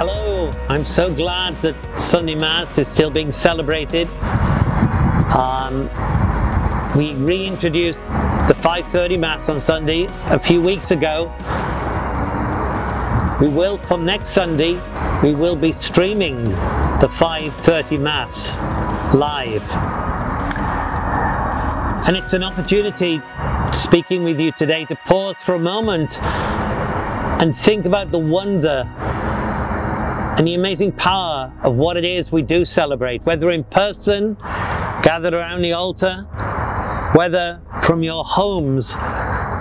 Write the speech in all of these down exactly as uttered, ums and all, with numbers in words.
Hello, I'm so glad that Sunday Mass is still being celebrated. Um, we reintroduced the five thirty Mass on Sunday a few weeks ago. We will, from next Sunday, we will be streaming the five thirty Mass live. And it's an opportunity, speaking with you today, to pause for a moment and think about the wonder and the amazing power of what it is we do celebrate, whether in person, gathered around the altar, whether from your homes.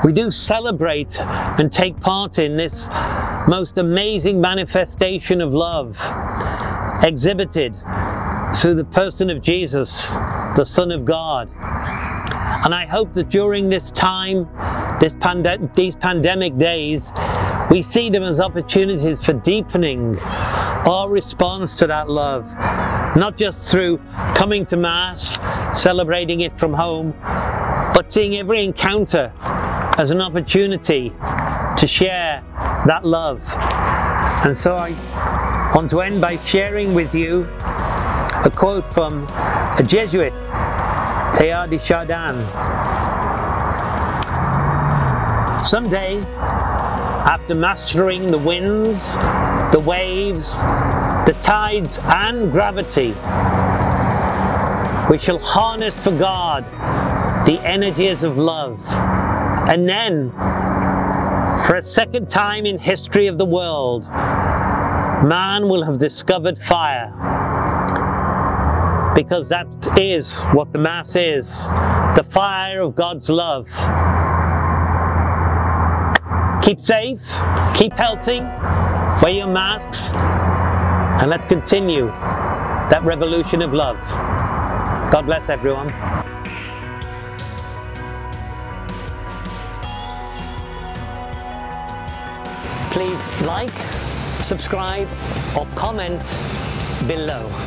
We do celebrate and take part in this most amazing manifestation of love exhibited through the person of Jesus, the Son of God. And I hope that during this time, this pande- these pandemic days, we see them as opportunities for deepening our response to that love, not just through coming to Mass, celebrating it from home, but seeing every encounter as an opportunity to share that love. And so I want to end by sharing with you a quote from a Jesuit, Teilhard de Chardin. Someday, after mastering the winds, the waves, the tides and gravity, we shall harness for God the energies of love, and then, for a second time in history of the world, man will have discovered fire, because that is what the Mass is, the fire of God's love. Keep safe, keep healthy, wear your masks, and let's continue that revolution of love. God bless everyone. Please like, subscribe, or comment below.